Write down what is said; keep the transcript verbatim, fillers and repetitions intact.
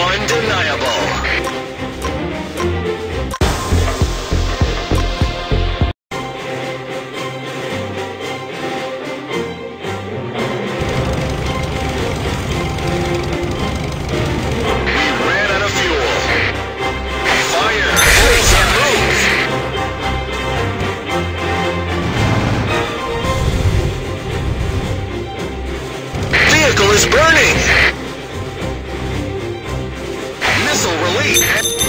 undeniable. Is burning. Missile release.